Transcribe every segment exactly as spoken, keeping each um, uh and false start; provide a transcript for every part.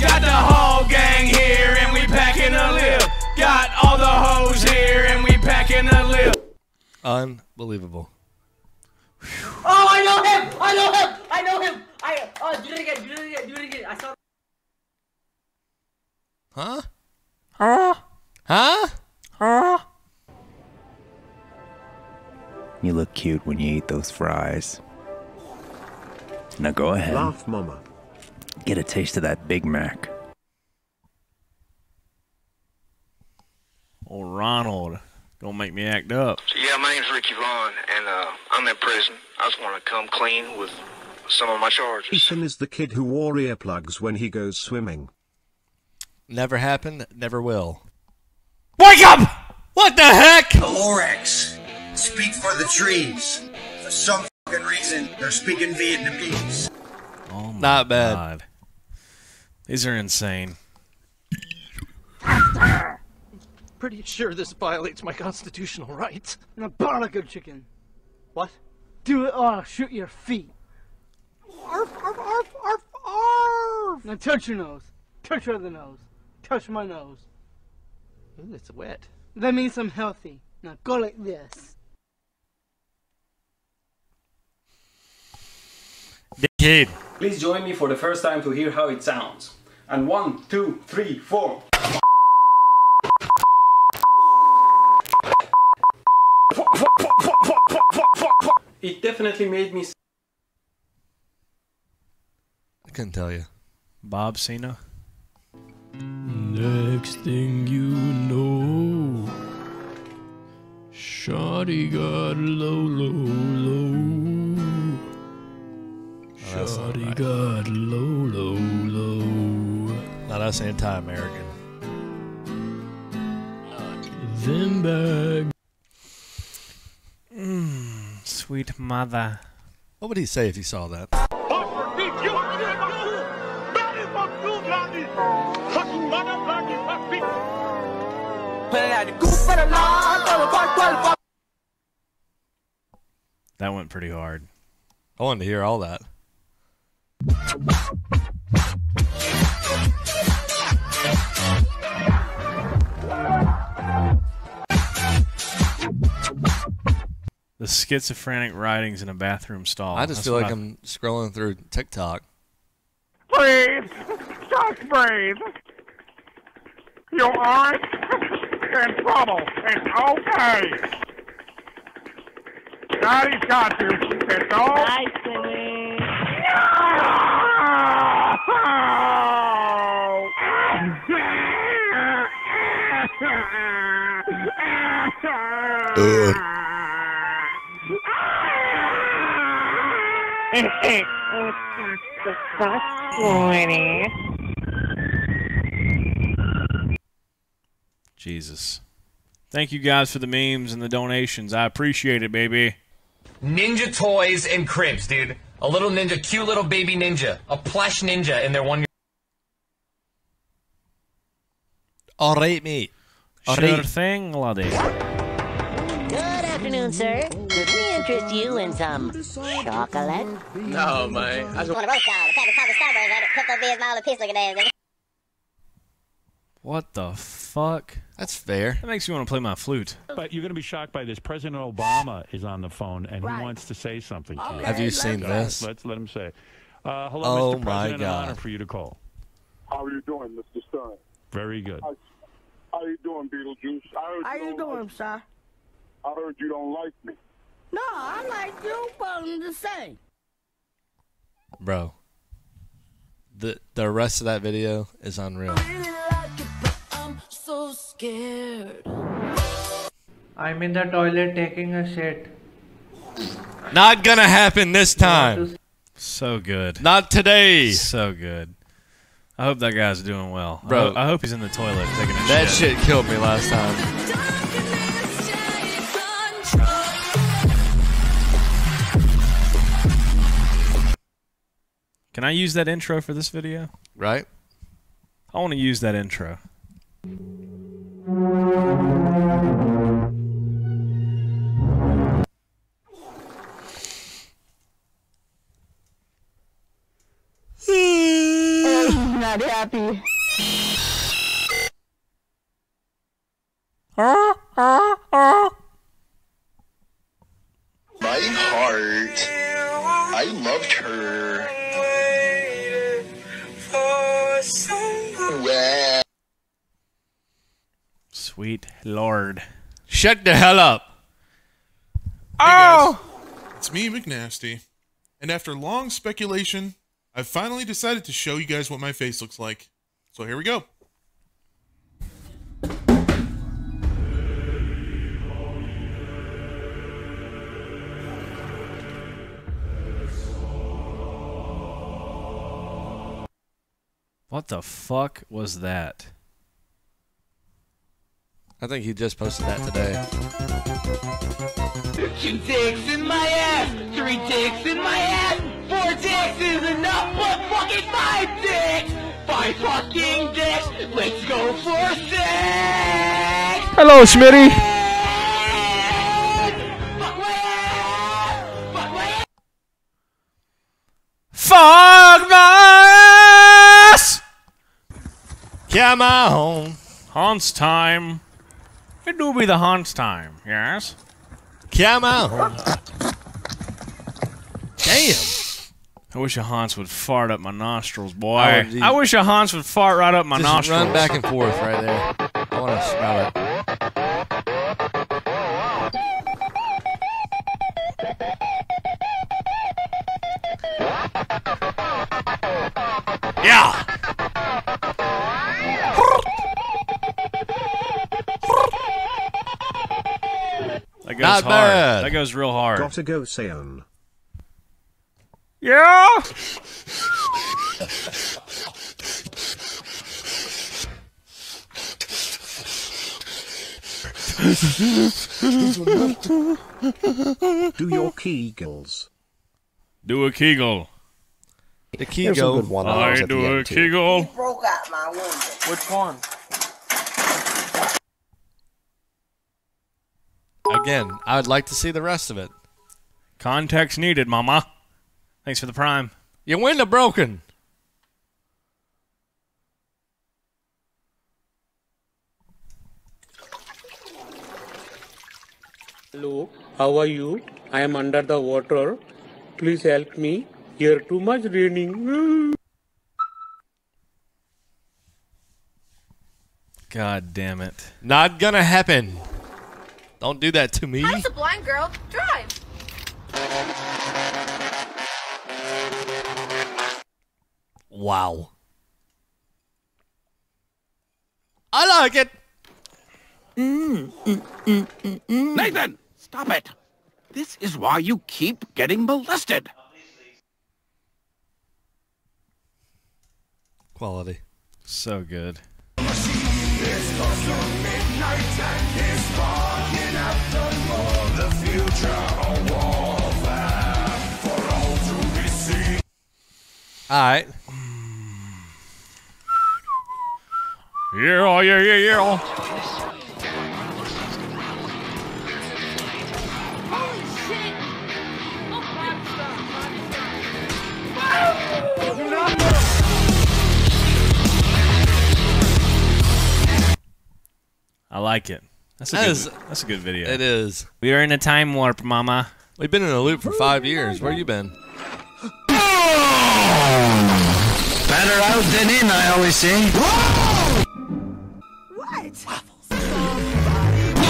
Got the whole gang here and we packing a lip. Got all the hoes here and we packing a lip. Unbelievable. Oh, I know him! I know him! I know him! I oh, do it again! Do it again! Do it again! I saw. Huh? Huh? Huh? Huh? You look cute when you eat those fries. Now go ahead. Laugh, mama. Get a taste of that Big Mac. Oh, Ronald. Don't make me act up. So, yeah, my name's Ricky Vaughn, and uh, I'm in prison. I just want to come clean with some of my charges. Ethan is the kid who wore earplugs when he goes swimming. Never happened, never will. Wake up! What the heck? The Lorax speak for the trees. For some fucking reason, they're speaking Vietnamese. Oh my Not bad. God. These are insane. Pretty sure this violates my constitutional rights. And a barnacle chicken. What? Do it or I'll shoot your feet. Arf, arf, arf, arf, arf! Now touch your nose. Touch your other nose. Touch my nose. Ooh, it's wet. That means I'm healthy. Now go like this. Dickhead. Please join me for the first time to hear how it sounds. And one, two, three, four. It definitely made me. I couldn't tell you. Bob Cena. Next thing you know, shawty got low, low, low. Shawty got low, low, low. Not us anti-American. Them bags. Mmm, sweet mother. What would he say if he saw that? That went pretty hard. I wanted to hear all that. The schizophrenic writings in a bathroom stall. I just That's feel like I... I'm scrolling through TikTok. Please, just breathe. You aren't in trouble. It's okay. Daddy's got you. It's all. Nice, Billy. No! uh. It's the first Jesus. Thank you guys for the memes and the donations. I appreciate it, baby. Ninja toys and cribs, dude. A little ninja, cute little baby ninja. A plush ninja in their one. Alright, mate. All right. Sure thing, laddie. Good afternoon, sir. Could we interest you in some chocolate? No, mate. I just want a roast cow. What the fuck? That's fair. That makes me want to play my flute. But you're going to be shocked by this. President Obama is on the phone, and right. he wants to say something to you. Have you seen this? Let's let him say it. Uh, hello, oh Mister President. An honor for you to call. How are you doing, Mister Stern? Very good. How, how you doing, Beetlejuice? How, how you doing, like sir? I heard you don't like me. No, I like you, but I'm the same. Bro, the the rest of that video is unreal. I really like it, but I'm so scared. I'm in the toilet taking a shit. Not gonna happen this time. So good. Not today. So good. I hope that guy's doing well. Bro, I hope, I hope he's in the toilet taking a shit. That shit killed me last time. Can I use that intro for this video? Right. I want to use that intro. not happy. My heart. I loved her. Wow. Sweet Lord. Shut the hell up. Hey guys, it's me, McNasty, and after long speculation, I've finally decided to show you guys what my face looks like. So here we go. What the fuck was that? I think he just posted that today. Two dicks in my ass! Three dicks in my ass! Four dicks is enough, but fucking five dicks! Five fucking dicks! Let's go for six! Hello, Schmitty! Fuck my ass! Fuck my ass! Fuck my ass! Come on! Hans time! It do be the Hans time, yes? Come on. Damn. I wish a Hans would fart up my nostrils, boy. Oh, I wish a Hans would fart right up my Just nostrils. Run back and forth right there. I want to smell it. Yeah. Not hard. Bad. That goes real hard. Gotta go, Seon. Yeah. Do your kegels. Do a kegel. The kegel. One I, I do a kegel. You broke out my window. Which one? Again, I would like to see the rest of it. Context needed, mama. Thanks for the prime. Your window broken. Hello, how are you? I am under the water. Please help me. Here too much raining. God damn it. Not gonna happen. Don't do that to me. How's a blind girl drive? Wow. I like it. Mm, mm, mm, mm, mm. Nathan, stop it. This is why you keep getting molested. Quality. So good. It's close to midnight and he's barking at the wall. The future a wall there for all to be seen. Alright. Yeah, yeah, yeah, yeah. Holy shit! I like it. That's a, that good, is, that's a good video. It is. We are in a time warp, mama. We've been in a loop for five years. Where you been? Better out than in, I always say. What? Waffles. I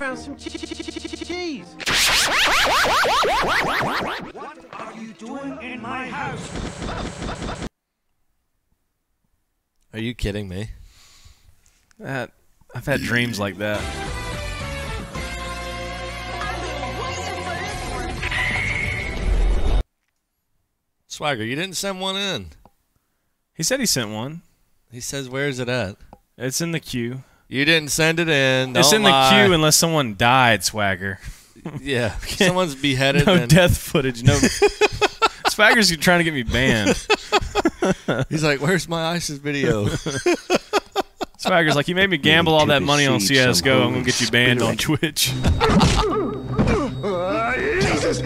found some cheese. What are you doing in my house? Are you kidding me? That... I've had dreams like that. Swagger, you didn't send one in. He said he sent one. He says, where's it at? It's in the queue. You didn't send it in. Don't it's in lie. The queue unless someone died, Swagger. Yeah. Someone's beheaded. No and death footage. No. Swagger's trying to get me banned. He's like, where's my ISIS video? Swagger's like, you made me gamble all that money on C S G O, I'm gonna get you banned on Twitch. Jesus.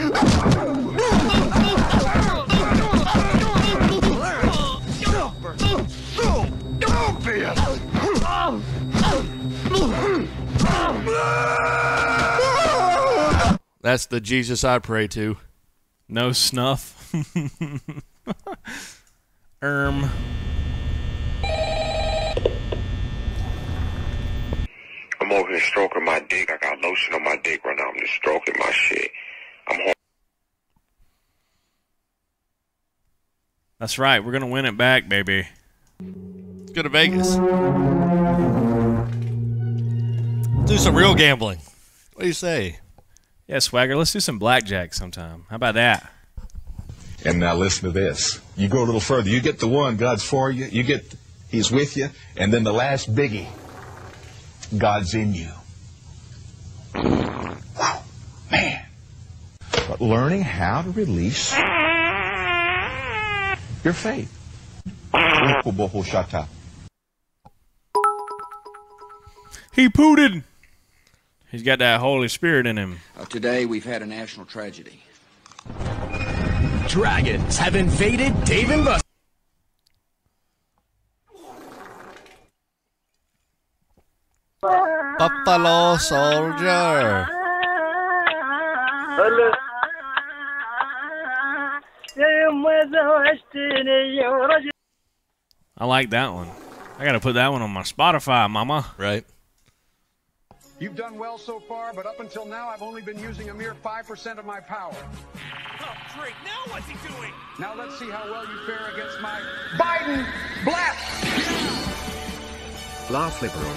That's the Jesus I pray to. No snuff. Erm. I'm over here stroking my dick. I got lotion on my dick right now. I'm just stroking my shit. I'm home. That's right. We're going to win it back, baby. Let's go to Vegas. Let's do some real gambling. What do you say? Yeah, Swagger, let's do some blackjack sometime. How about that? And now listen to this. You go a little further. You get the one, God's for you. You get, he's with you. And then the last biggie, God's in you. Wow, man. But learning how to release your faith. He pooted. He's got that Holy Spirit in him. Uh, today we've had a national tragedy. Dragons have invaded Dave and Buster's. Buffalo Soldier. Hello. I like that one. I gotta put that one on my Spotify, mama. Right. You've done well so far, but up until now, I've only been using a mere five percent of my power. Oh, great. Now what's he doing? Now let's see how well you fare against my Biden blast. Laugh liberal.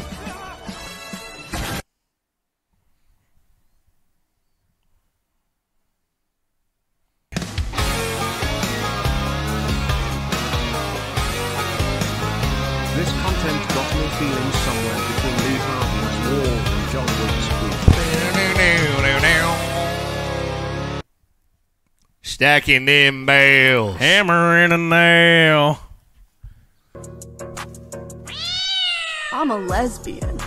This content got me feeling somewhere between Lee Harvey's War and John Wilkes Booth. Stacking them bales. Hammer in a nail. I'm a lesbian.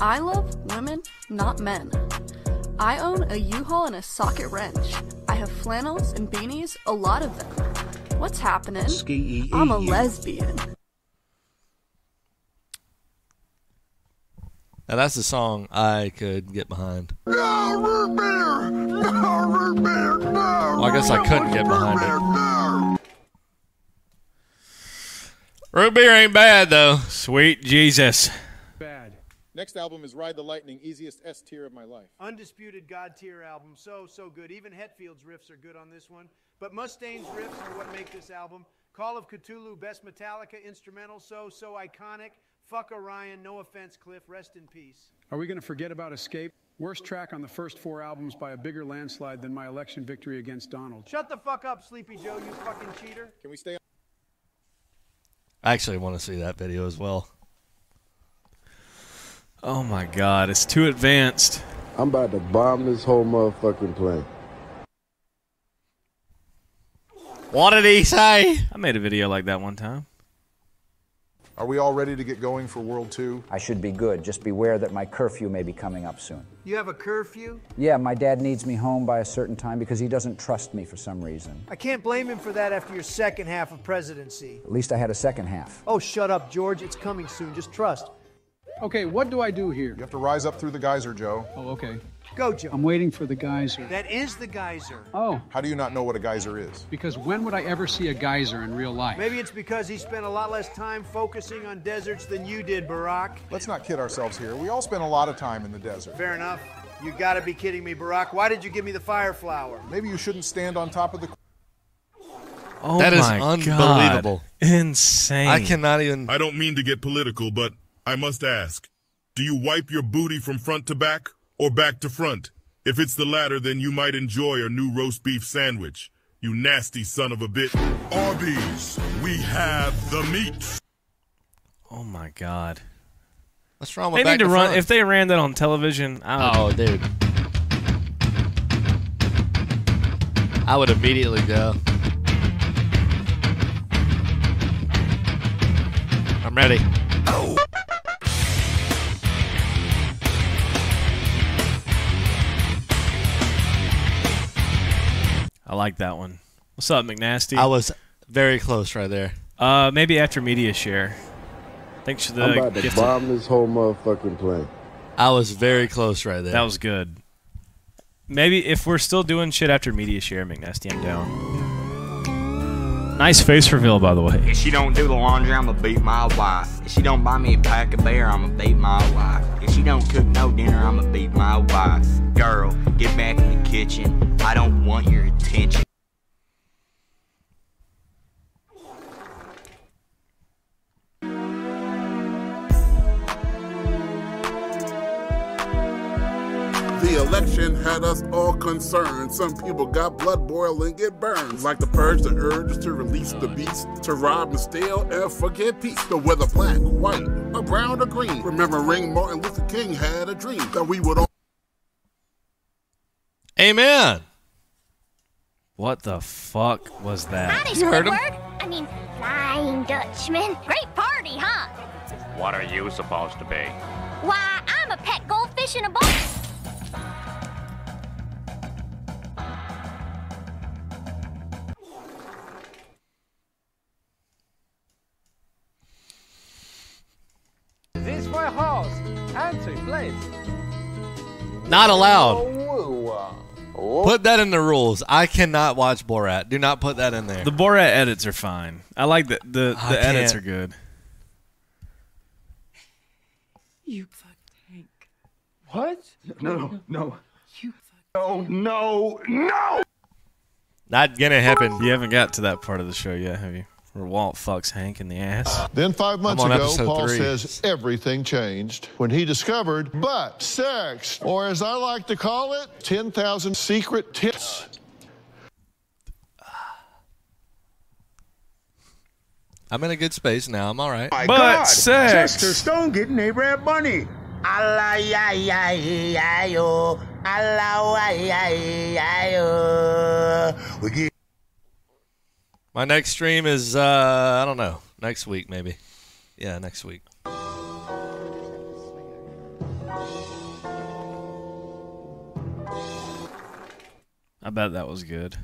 I love women, not men. I own a U-Haul and a socket wrench. I have flannels and beanies, a lot of them. What's happening? Ski-e-e-e. I'm a lesbian. Now that's a song I could get behind. No root beer! No root beer! No! Well, I guess I couldn't get behind it. Root beer ain't bad though. Sweet Jesus. Bad. Next album is Ride the Lightning, easiest S tier of my life. Undisputed God tier album, so so good. Even Hetfield's riffs are good on this one, but Mustaine's riffs are what make this album. Call of Cthulhu, best Metallica instrumental, so so iconic. Fuck Orion, no offense, Cliff, rest in peace. Are we going to forget about Escape? Worst track on the first four albums by a bigger landslide than my election victory against Donald. Shut the fuck up, Sleepy Joe, you fucking cheater. Can we stay on? I actually want to see that video as well. Oh my God, it's too advanced. I'm about to bomb this whole motherfucking plane. What did he say? I made a video like that one time. Are we all ready to get going for World Two? I should be good. Just beware that my curfew may be coming up soon. You have a curfew? Yeah, my dad needs me home by a certain time because he doesn't trust me for some reason. I can't blame him for that after your second half of presidency. At least I had a second half. Oh, shut up, George. It's coming soon. Just trust. Okay, what do I do here? You have to rise up through the geyser, Joe. Oh, okay. Go, Joe. I'm waiting for the geyser. That is the geyser. Oh. How do you not know what a geyser is? Because when would I ever see a geyser in real life? Maybe it's because he spent a lot less time focusing on deserts than you did, Barack. Let's not kid ourselves here. We all spend a lot of time in the desert. Fair enough. You gotta be kidding me, Barack. Why did you give me the fire flower? Maybe you shouldn't stand on top of the... Oh, that is unbelievable. God. Insane. I cannot even... I don't mean to get political, but I must ask, do you wipe your booty from front to back? Or back to front. If it's the latter, then you might enjoy a new roast beef sandwich. You nasty son of a bitch. Arby's, we have the meat. Oh my God. What's wrong with that? They need to run. If they ran that on television, I would. Oh, dude. I would immediately go. I'm ready. Oh. I like that one. What's up, McNasty? I was very close right there. Uh, maybe after media share. Thanks for the. I'm about to bomb this whole motherfucking plane. I was very close right there. That was good. Maybe if we're still doing shit after media share, McNasty, I'm down. Nice face reveal, by the way. If she don't do the laundry, I'ma beat my wife. If she don't buy me a pack of beer, I'ma beat my wife. If she don't cook no dinner, I'ma beat my wife. Girl, get back in the kitchen. I don't want your attention. The election had us all concerned. Some people got blood boiling, it burns. Like the purge, the urge to release the beast, to rob and steal and forget peace. So whether black, white, or brown or green, remembering Martin Luther King had a dream that we would all. Amen. What the fuck was that? Howdy, you heard him? I mean, Flying Dutchman. Great party, huh? What are you supposed to be? Why, I'm a pet goldfish in a bowl. This my house, entry place. Not allowed. Put that in the rules. I cannot watch Borat. Do not put that in there. The Borat edits are fine. I like the the, the edits are good. You fuck tank. What? No, no. You fuck. Oh no, no. Not gonna happen. You haven't got to that part of the show yet, have you? Where Walt fucks Hank in the ass. Then five months ago, Paul three. says everything changed when he discovered butt sex, or as I like to call it, ten thousand secret tips. I'm in a good space now. I'm all right. My butt God, sex. Chester Stone getting a red bunny. My next stream is, uh, I don't know, next week maybe. Yeah, next week. I bet that was good.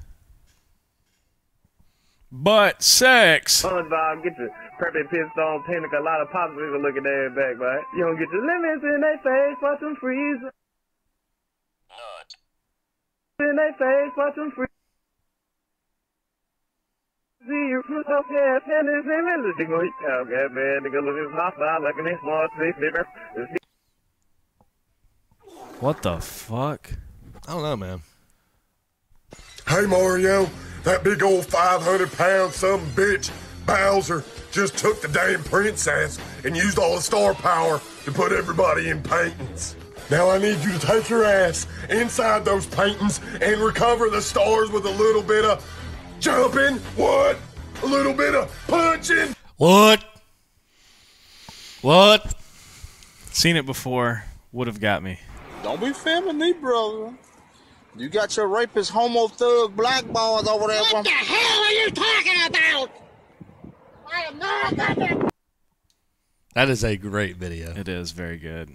But sex! Hold on, Bob, get your perfect pissed on panic, a lot of popsicles looking at their back, right? You don't get your lemons in their face, watch them freeze. In their face, watch them freeze. What the fuck? I don't know, man. Hey, Mario, that big old five hundred pound some bitch Bowser just took the damn princess and used all the star power to put everybody in paintings. Now I need you to take your ass inside those paintings and recover the stars with a little bit of jumping, what? A little bit of punching. What? What? Seen it before. Would have got me. Don't be feminine, brother. You got your rapist homo thug blackballs over there. What the hell are you talking about? I am not that. That is a great video. It is very good.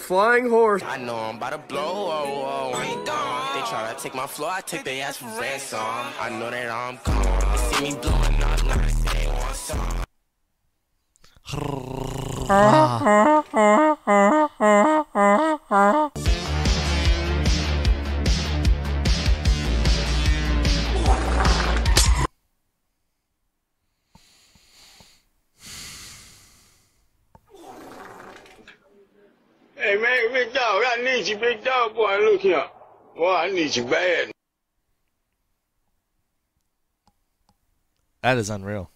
Flying horse. I know I'm about to blow. Oh, oh. They try to take my floor, I take their ass for ransom. I know that I'm gone. They see me blowing up, not a say one song. Hey man, big dog, I need you, big dog, boy, look here. Boy, I need you bad. That is unreal.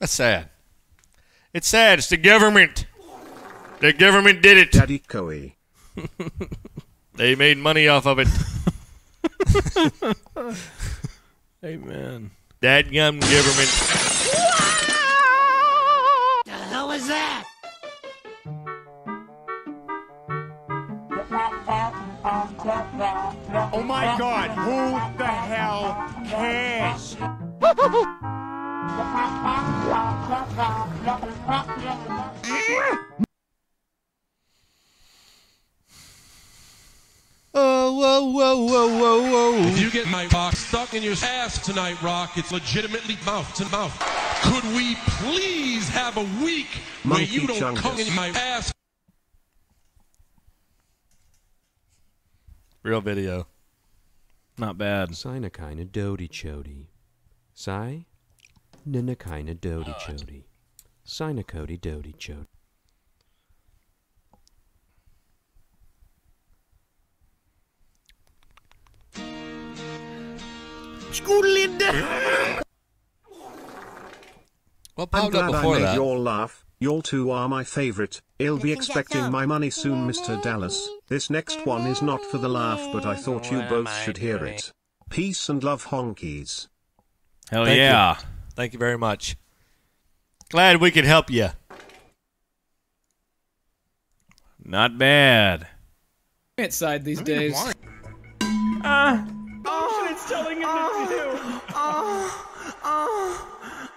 That's sad. It's sad, it's the government. The government did it. Daddy Coey. They made money off of it. Amen. That gum government. What the hell was that? Oh my God, who the hell cares? Oh, whoa, whoa, whoa, whoa, whoa. If you get my box stuck in your ass tonight, Rock. It's legitimately mouth to mouth. Could we please have a week where you don't come in my ass? Real video. Not bad. Sinakina doty chody. Sai? Ninakina doty chody. Sinacody doty chody. What popped up before that? I'm glad I made y'all laugh. Y'all two are my favorite. I'll be expecting my money soon, Mister Dallas. This next one is not for the laugh, but I thought you both should hear it. Peace and love, honkies. Hell yeah. Thank you very much. Glad we could help you. Not bad. Inside these days. Ah. It's telling him uh, to do. Uh, uh,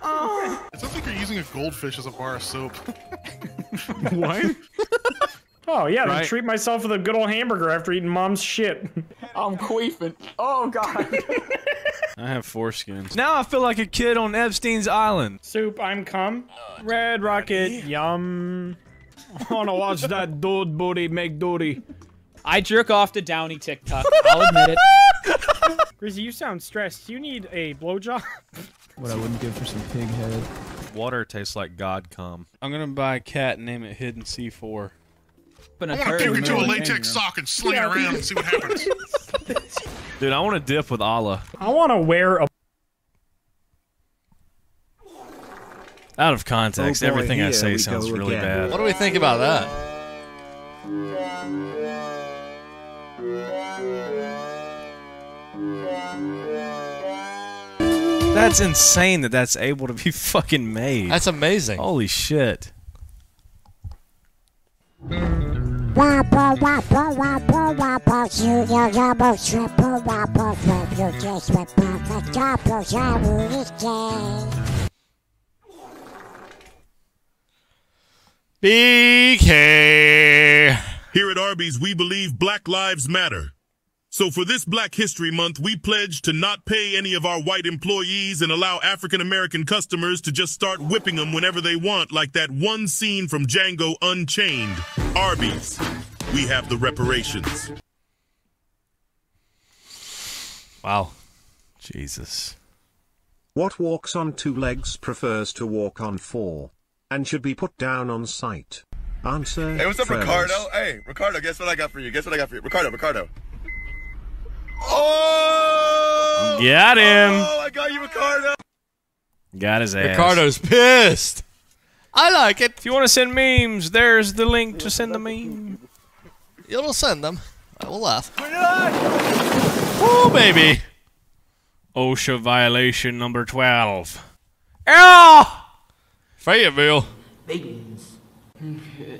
uh. It sounds like you're using a goldfish as a bar of soap. What? Oh yeah, right. I treat myself with a good old hamburger after eating mom's shit. I'm queefing. Oh god. I have foreskins. Now I feel like a kid on Epstein's Island. Soup, I'm cum. Red Rocket, yum. I wanna watch that dude booty make duty. I jerk off to Downy TikTok. I'll admit it. Grizzy, you sound stressed. You need a blowjob. What I wouldn't give for some pig head. Water tastes like god cum. I'm gonna buy a cat and name it Hidden C four. But I wanna dip into a latex sock and sling yeah. it around and see what happens. Dude, I wanna dip with Allah. I wanna wear a... Out of context, oh boy, everything I say sounds really again. bad. What do we think about that? That's insane that that's able to be fucking made. That's amazing. Holy shit. B K. Here at Arby's, we believe Black Lives Matter. So for this Black History Month, we pledge to not pay any of our white employees and allow African-American customers to just start whipping them whenever they want, like that one scene from Django Unchained. Arby's, we have the reparations. Wow. Jesus. What walks on two legs prefers to walk on four, and should be put down on sight. Answer. Hey, what's up, friends. Ricardo? Hey, Ricardo, guess what I got for you? Guess what I got for you? Ricardo, Ricardo. Oh! Got him. Oh, I got you, Ricardo. Got his ass. Ricardo's pissed. I like it. If you want to send memes, there's the link to send the meme. You'll send them. I will laugh. Oh, baby. OSHA violation number twelve. Ew! Fayetteville. Beans.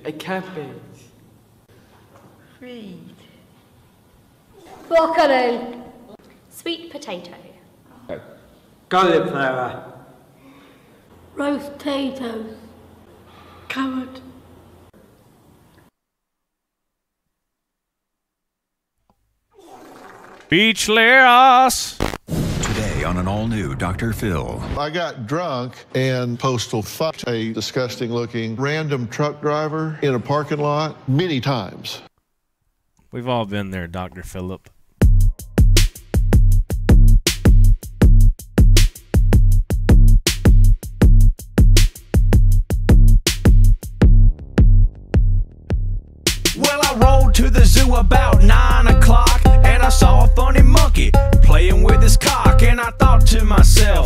A cabbage. Free. Broccoli. Sweet potato. Cauliflower. Roast potatoes. Carrot. Beachless. Today on an all-new Doctor Phil. I got drunk and postal fucked a disgusting-looking random truck driver in a parking lot many times. We've all been there, Doctor Philip. To the zoo about nine o'clock, and I saw a funny monkey playing with his cock, and I thought to myself,